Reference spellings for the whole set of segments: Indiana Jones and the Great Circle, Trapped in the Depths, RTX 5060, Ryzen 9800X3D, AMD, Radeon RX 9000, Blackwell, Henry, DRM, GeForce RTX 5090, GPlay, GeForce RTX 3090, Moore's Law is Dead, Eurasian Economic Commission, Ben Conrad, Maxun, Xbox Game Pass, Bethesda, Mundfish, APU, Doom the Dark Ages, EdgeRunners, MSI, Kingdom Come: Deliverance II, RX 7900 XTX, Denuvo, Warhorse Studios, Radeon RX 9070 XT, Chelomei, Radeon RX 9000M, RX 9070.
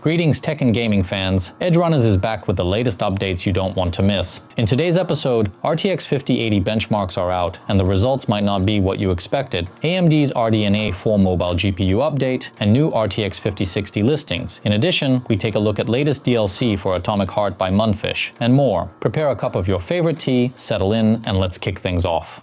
Greetings tech and gaming fans, EdgeRunners is back with the latest updates you don't want to miss. In today's episode, RTX 5080 benchmarks are out and the results might not be what you expected, AMD's RDNA 4 mobile GPU update, and new RTX 5060 listings. In addition, we take a look at latest DLC for Atomic Heart by Mundfish, and more. Prepare a cup of your favorite tea, settle in, and let's kick things off.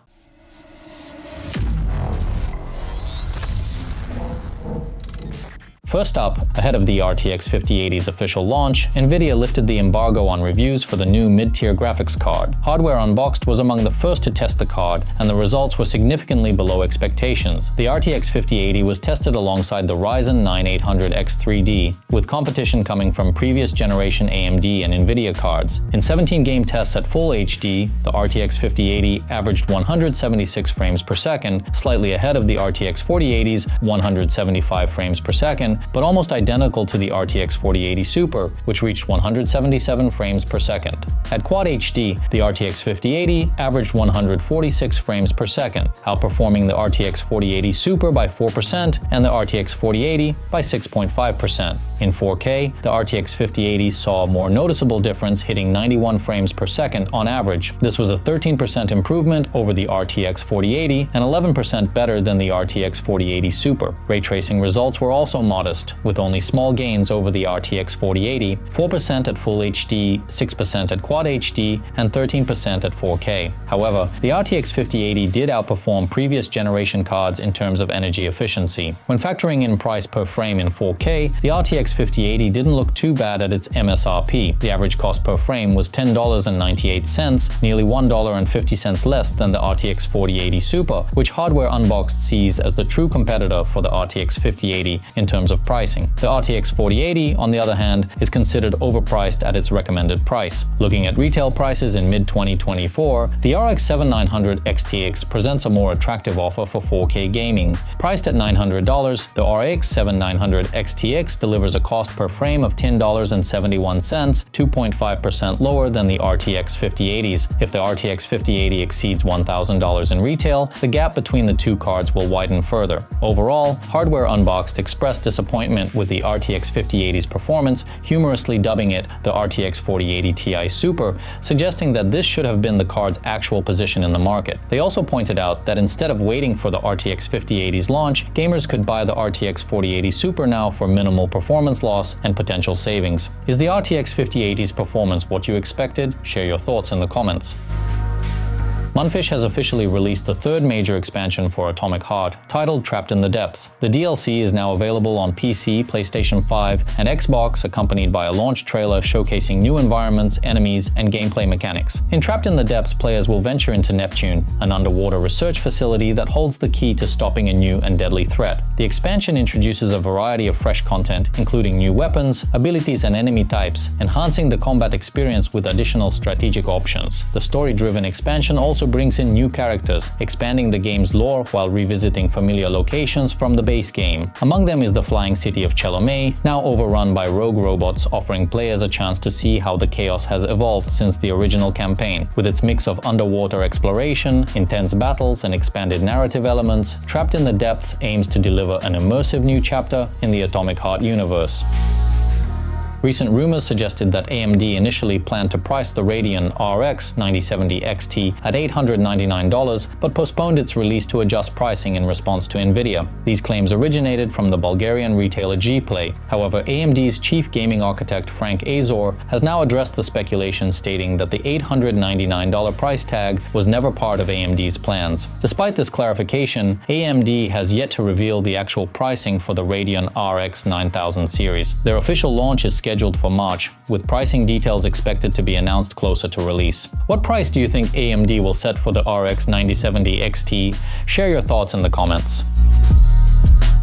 First up, ahead of the RTX 5080's official launch, Nvidia lifted the embargo on reviews for the new mid-tier graphics card. Hardware Unboxed was among the first to test the card, and the results were significantly below expectations. The RTX 5080 was tested alongside the Ryzen 9800X3D, with competition coming from previous generation AMD and Nvidia cards. In 17 game tests at full HD, the RTX 5080 averaged 176 frames per second, slightly ahead of the RTX 4080's 175 frames per second, but almost identical to the RTX 4080 Super, which reached 177 frames per second. At Quad HD, the RTX 5080 averaged 146 frames per second, outperforming the RTX 4080 Super by 4% and the RTX 4080 by 6.5%. In 4K, the RTX 5080 saw a more noticeable difference, hitting 91 frames per second on average. This was a 13% improvement over the RTX 4080 and 11% better than the RTX 4080 Super. Ray tracing results were also modest, with only small gains over the RTX 4080, 4% at Full HD, 6% at Quad HD, and 13% at 4K. However, the RTX 5080 did outperform previous generation cards in terms of energy efficiency. When factoring in price per frame in 4K, the RTX 5080 didn't look too bad at its MSRP. The average cost per frame was $10.98, nearly $1.50 less than the RTX 4080 Super, which Hardware Unboxed sees as the true competitor for the RTX 5080 in terms of pricing. The RTX 4080, on the other hand, is considered overpriced at its recommended price. Looking at retail prices in mid-2024, the RX 7900 XTX presents a more attractive offer for 4K gaming. Priced at $900, the RX 7900 XTX delivers a cost per frame of $10.71, 2.5% lower than the RTX 5080s. If the RTX 5080 exceeds $1,000 in retail, the gap between the two cards will widen further. Overall, Hardware Unboxed expressed disappointment with the RTX 5080's performance, humorously dubbing it the RTX 4080 Ti Super, suggesting that this should have been the card's actual position in the market. They also pointed out that instead of waiting for the RTX 5080's launch, gamers could buy the RTX 4080 Super now for minimal performance loss and potential savings. Is the RTX 5080's performance what you expected? Share your thoughts in the comments. Mundfish has officially released the third major expansion for Atomic Heart, titled Trapped in the Depths. The DLC is now available on PC, PlayStation 5, and Xbox, accompanied by a launch trailer showcasing new environments, enemies, and gameplay mechanics. In Trapped in the Depths, players will venture into Neptune, an underwater research facility that holds the key to stopping a new and deadly threat. The expansion introduces a variety of fresh content, including new weapons, abilities, and enemy types, enhancing the combat experience with additional strategic options. The story-driven expansion also brings in new characters, expanding the game's lore while revisiting familiar locations from the base game. Among them is the flying city of Chelomei, now overrun by rogue robots, offering players a chance to see how the chaos has evolved since the original campaign. With its mix of underwater exploration, intense battles, and expanded narrative elements, Trapped in the Depths aims to deliver an immersive new chapter in the Atomic Heart universe. Recent rumors suggested that AMD initially planned to price the Radeon RX 9070 XT at $899, but postponed its release to adjust pricing in response to Nvidia. These claims originated from the Bulgarian retailer GPlay. However, AMD's chief gaming architect Frank Azor has now addressed the speculation, stating that the $899 price tag was never part of AMD's plans. Despite this clarification, AMD has yet to reveal the actual pricing for the Radeon RX 9000 series. Their official launch is scheduled for March, with pricing details expected to be announced closer to release. What price do you think AMD will set for the RX 9070 XT? Share your thoughts in the comments.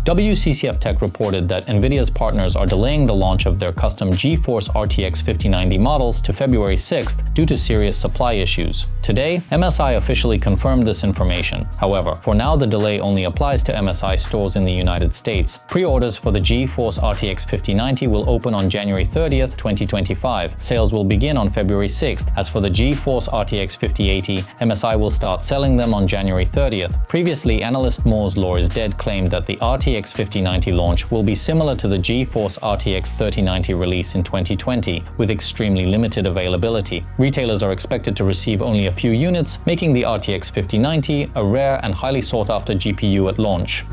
WCCF Tech reported that Nvidia's partners are delaying the launch of their custom GeForce RTX 5090 models to February 6th due to serious supply issues. Today, MSI officially confirmed this information. However, for now the delay only applies to MSI stores in the United States. Pre-orders for the GeForce RTX 5090 will open on January 30th, 2025. Sales will begin on February 6th. As for the GeForce RTX 5080, MSI will start selling them on January 30th. Previously, analyst Moore's Law is Dead claimed that the RTX RTX 5090 launch will be similar to the GeForce RTX 3090 release in 2020, with extremely limited availability. Retailers are expected to receive only a few units, making the RTX 5090 a rare and highly sought-after GPU at launch.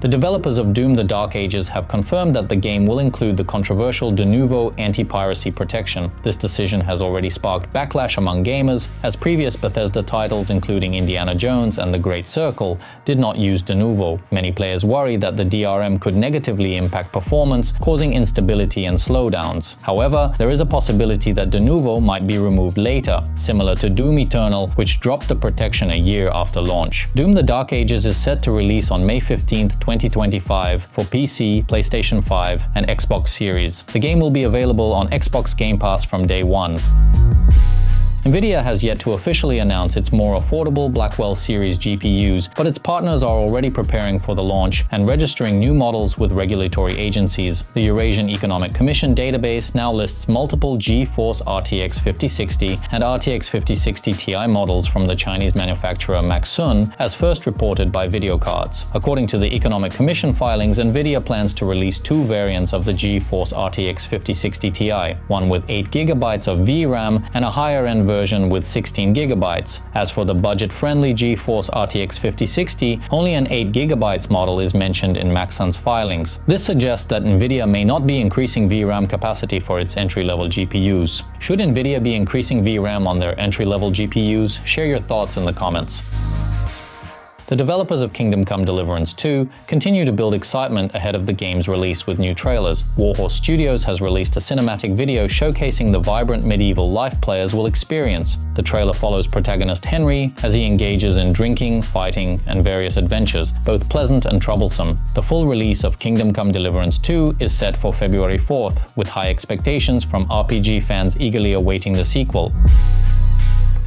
The developers of Doom the Dark Ages have confirmed that the game will include the controversial Denuvo anti-piracy protection. This decision has already sparked backlash among gamers, as previous Bethesda titles including Indiana Jones and the Great Circle did not use Denuvo. Many players worry that the DRM could negatively impact performance, causing instability and slowdowns. However, there is a possibility that Denuvo might be removed later, similar to Doom Eternal, which dropped the protection a year after launch. Doom the Dark Ages is set to release on May 15, 2025 for PC, PlayStation 5, and Xbox Series. The game will be available on Xbox Game Pass from day one. Nvidia has yet to officially announce its more affordable Blackwell series GPUs, but its partners are already preparing for the launch and registering new models with regulatory agencies. The Eurasian Economic Commission database now lists multiple GeForce RTX 5060 and RTX 5060 Ti models from the Chinese manufacturer Maxun as first reported by video cards. According to the Economic Commission filings, Nvidia plans to release two variants of the GeForce RTX 5060 Ti, one with 8GB of VRAM and a higher-end version with 16GB. As for the budget-friendly GeForce RTX 5060, only an 8GB model is mentioned in Maxun's filings. This suggests that Nvidia may not be increasing VRAM capacity for its entry-level GPUs. Should Nvidia be increasing VRAM on their entry-level GPUs? Share your thoughts in the comments. The developers of Kingdom Come: Deliverance II continue to build excitement ahead of the game's release with new trailers. Warhorse Studios has released a cinematic video showcasing the vibrant medieval life players will experience. The trailer follows protagonist Henry as he engages in drinking, fighting, and various adventures, both pleasant and troublesome. The full release of Kingdom Come: Deliverance II is set for February 4th, with high expectations from RPG fans eagerly awaiting the sequel.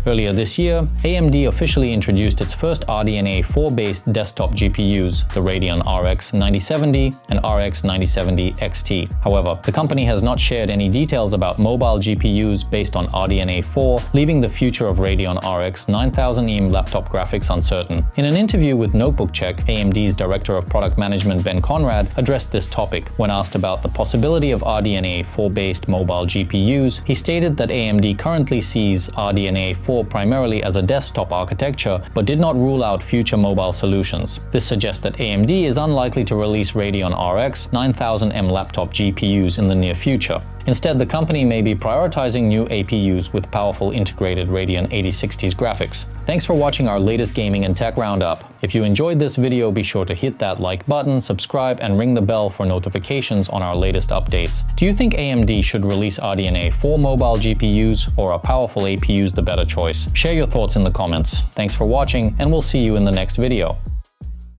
Earlier this year, AMD officially introduced its first RDNA 4-based desktop GPUs, the Radeon RX 9070 and RX 9070 XT. However, the company has not shared any details about mobile GPUs based on RDNA 4, leaving the future of Radeon RX 9000M laptop graphics uncertain. In an interview with Notebook Check, AMD's Director of Product Management Ben Conrad addressed this topic. When asked about the possibility of RDNA 4-based mobile GPUs, he stated that AMD currently sees RDNA 4 primarily as a desktop architecture, but did not rule out future mobile solutions. This suggests that AMD is unlikely to release Radeon RX 9000M laptop GPUs in the near future. Instead, the company may be prioritizing new APUs with powerful integrated Radeon 8060's graphics. Thanks for watching our latest gaming and tech roundup. If you enjoyed this video, be sure to hit that like button, subscribe, and ring the bell for notifications on our latest updates. Do you think AMD should release RDNA 4 mobile GPUs, or are powerful APUs the better choice? Share your thoughts in the comments. Thanks for watching, and we'll see you in the next video.